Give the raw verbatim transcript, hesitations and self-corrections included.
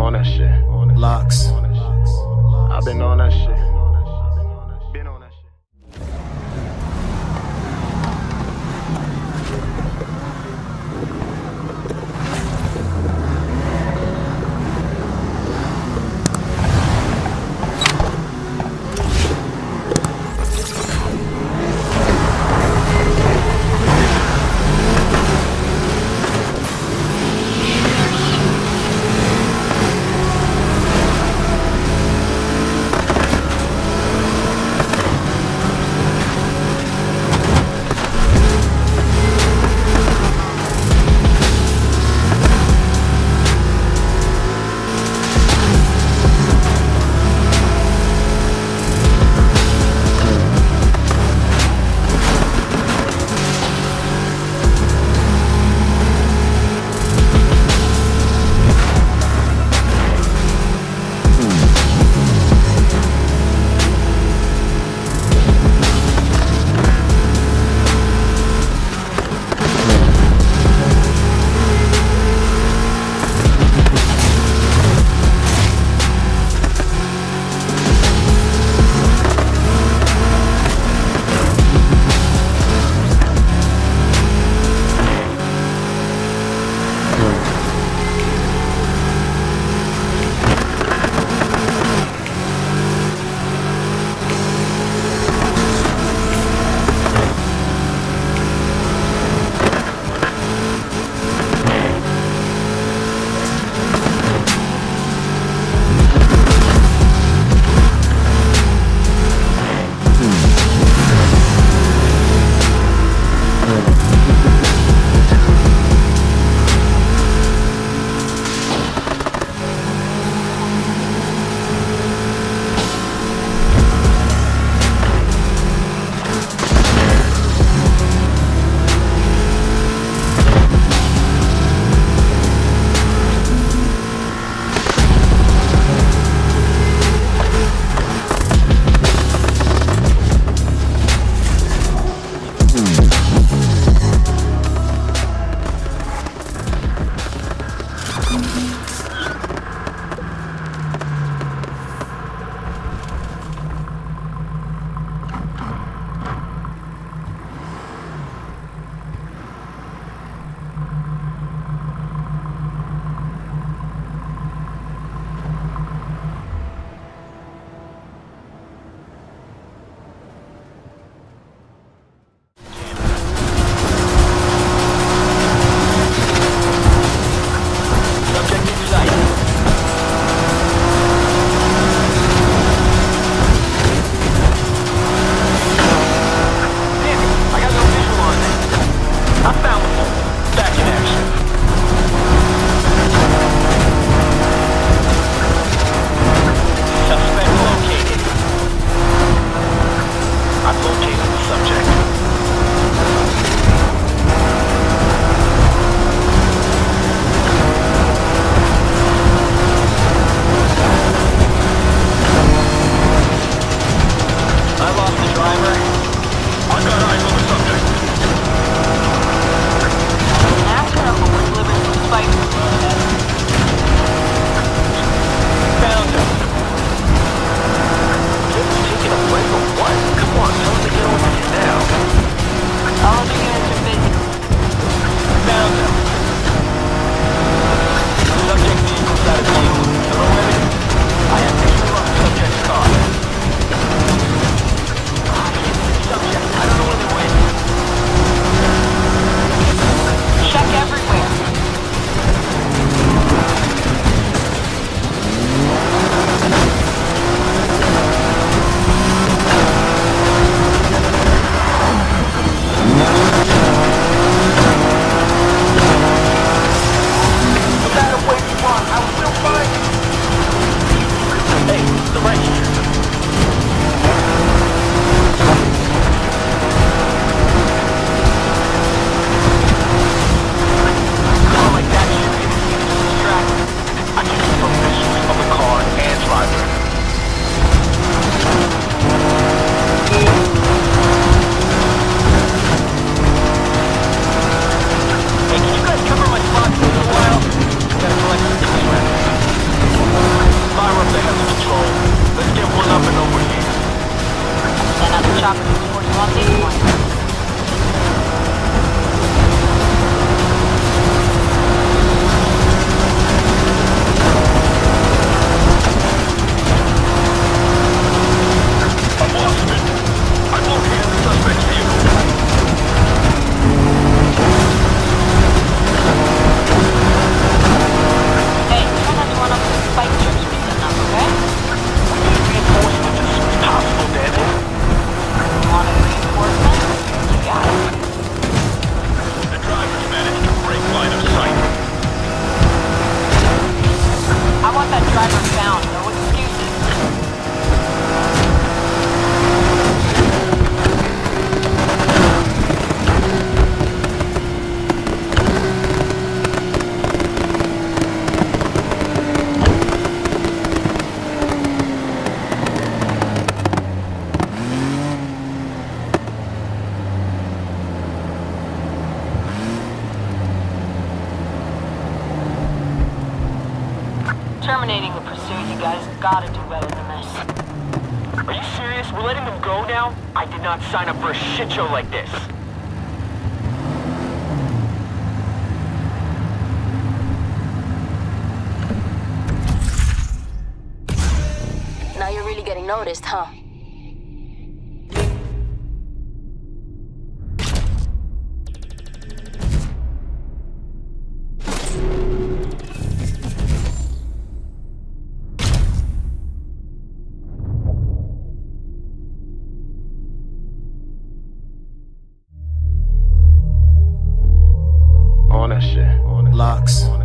On that shit. On that Locks. Shit. On that shit. I've been on that shit. terminating the pursuit, you guys gotta do better than this. Are you serious? We're letting them go now? I did not sign up for a shit show like this. Now you're really getting noticed, huh? Locks.